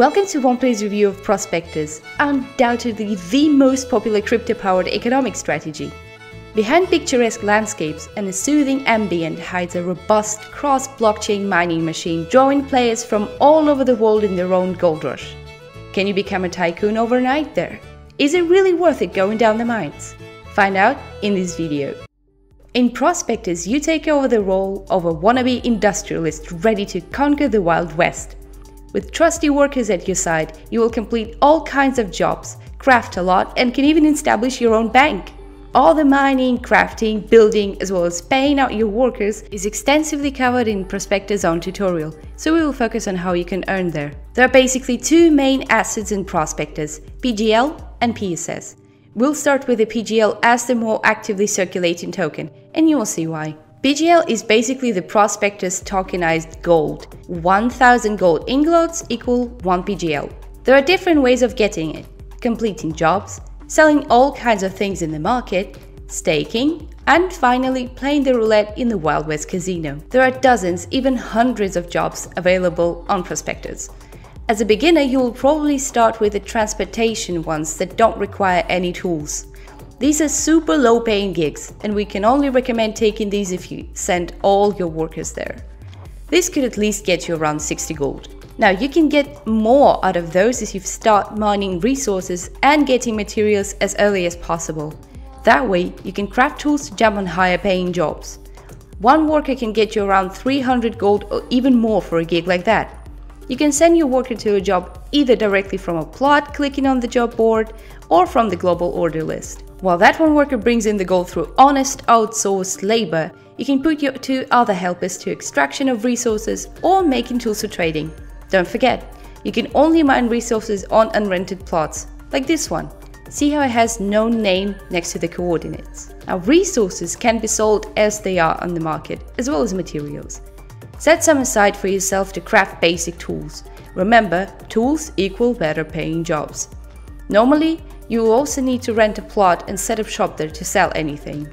Welcome to Womplay's review of Prospectors, undoubtedly the most popular crypto-powered economic strategy. Behind picturesque landscapes and a soothing ambient hides a robust cross-blockchain mining machine drawing players from all over the world in their own gold rush. Can you become a tycoon overnight there? Is it really worth it going down the mines? Find out in this video. In Prospectors, you take over the role of a wannabe industrialist ready to conquer the Wild West. With trusty workers at your side, you will complete all kinds of jobs, craft a lot, and can even establish your own bank. All the mining, crafting, building, as well as paying out your workers is extensively covered in Prospectors' own tutorial, so we will focus on how you can earn there. There are basically two main assets in Prospectors, PGL and PSS. We'll start with the PGL as the more actively circulating token, and you will see why. PGL is basically the Prospectors' tokenized gold. 1,000 gold ingots equal 1 PGL. There are different ways of getting it, completing jobs, selling all kinds of things in the market, staking, and finally playing the roulette in the Wild West casino. There are dozens, even hundreds of jobs available on Prospectors. As a beginner, you will probably start with the transportation ones that don't require any tools. These are super low-paying gigs, and we can only recommend taking these if you send all your workers there. This could at least get you around 60 gold. Now, you can get more out of those if you start mining resources and getting materials as early as possible. That way, you can craft tools to jump on higher-paying jobs. One worker can get you around 300 gold or even more for a gig like that. You can send your worker to a job either directly from a plot, clicking on the job board, or from the global order list. While that one worker brings in the gold through honest, outsourced labor, you can put your two other helpers to extraction of resources or making tools for trading. Don't forget, you can only mine resources on unrented plots, like this one. See how it has no name next to the coordinates. Now, resources can be sold as they are on the market, as well as materials. Set some aside for yourself to craft basic tools. Remember, tools equal better paying jobs. Normally, you will also need to rent a plot and set up shop there to sell anything.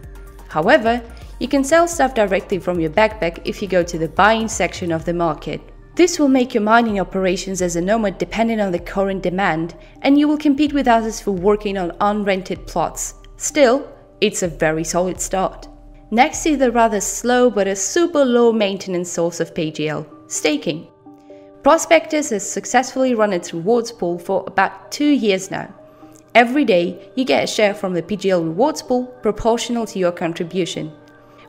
However, you can sell stuff directly from your backpack if you go to the buying section of the market. This will make your mining operations as a nomad dependent on the current demand, and you will compete with others for working on unrented plots. Still, it's a very solid start. Next is the rather slow but a super low maintenance source of PGL, staking. Prospectors has successfully run its rewards pool for about 2 years now. Every day, you get a share from the PGL rewards pool proportional to your contribution.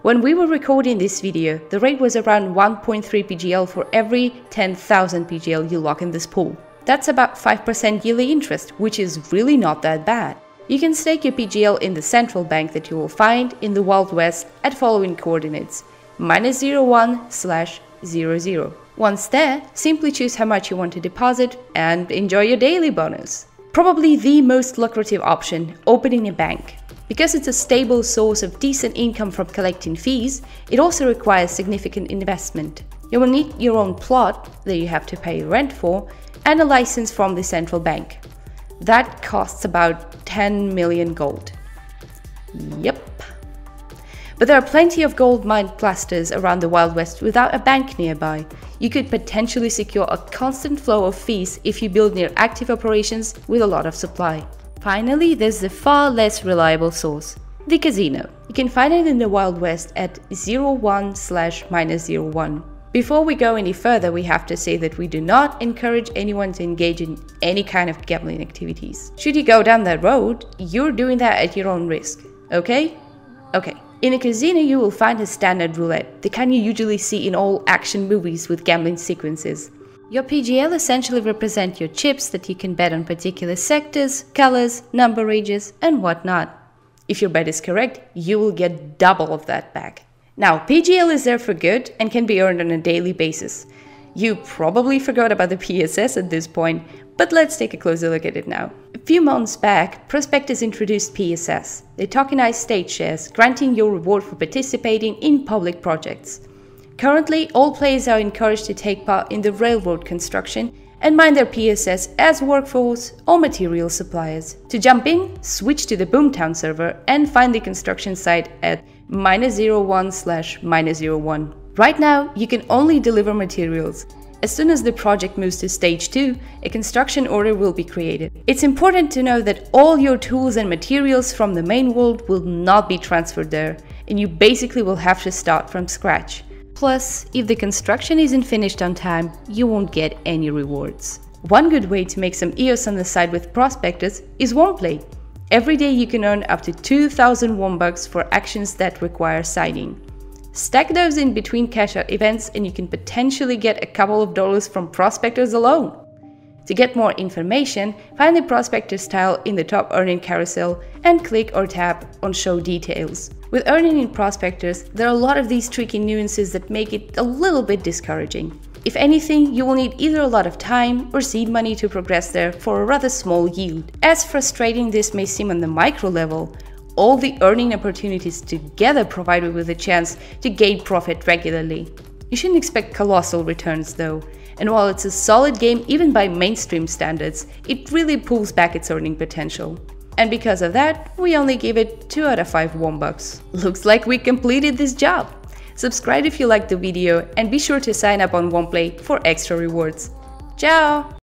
When we were recording this video, the rate was around 1.3 PGL for every 10,000 PGL you lock in this pool. That's about 5% yearly interest, which is really not that bad. You can stake your PGL in the central bank that you will find in the Wild West at following coordinates -01/00. Once there, simply choose how much you want to deposit and enjoy your daily bonus. Probably the most lucrative option, opening a bank. Because it's a stable source of decent income from collecting fees, it also requires significant investment. You will need your own plot that you have to pay rent for and a license from the central bank. That costs about 10 million gold. Yep. But there are plenty of gold mine clusters around the Wild West without a bank nearby. You could potentially secure a constant flow of fees if you build near active operations with a lot of supply. Finally, there's the far less reliable source, the casino. You can find it in the Wild West at -01/-01. Before we go any further, we have to say that we do not encourage anyone to engage in any kind of gambling activities. Should you go down that road, you're doing that at your own risk, okay? Okay. In a casino, you will find a standard roulette, the kind you usually see in all action movies with gambling sequences. Your PGL essentially represent your chips that you can bet on particular sectors, colors, number ranges, and whatnot. If your bet is correct, you will get double of that back. Now, PGL is there for good and can be earned on a daily basis. You probably forgot about the PSS at this point, but let's take a closer look at it now. A few months back, Prospectors introduced PSS, the tokenized state shares, granting your reward for participating in public projects. Currently, all players are encouraged to take part in the railroad construction and mine their PSS as workforce or material suppliers. To jump in, switch to the Boomtown server and find the construction site at -01/-01. Right now, you can only deliver materials. As soon as the project moves to stage 2, a construction order will be created. It's important to know that all your tools and materials from the main world will not be transferred there, and you basically will have to start from scratch. Plus, if the construction isn't finished on time, you won't get any rewards. One good way to make some EOS on the side with Prospectors is Womplay. Every day you can earn up to 2,000 Wombucks for actions that require signing. Stack those in between cash out events and you can potentially get a couple of dollars from Prospectors alone. To get more information, find the Prospectors tile in the top earning carousel and click or tap on Show Details. With earning in Prospectors, there are a lot of these tricky nuances that make it a little bit discouraging. If anything, you will need either a lot of time or seed money to progress there for a rather small yield. As frustrating this may seem on the micro level, all the earning opportunities together provide you with a chance to gain profit regularly. You shouldn't expect colossal returns though, and while it's a solid game even by mainstream standards, it really pulls back its earning potential. And because of that, we only give it 2 out of 5 Wombucks. Looks like we completed this job! Subscribe if you liked the video and be sure to sign up on Womplay for extra rewards. Ciao!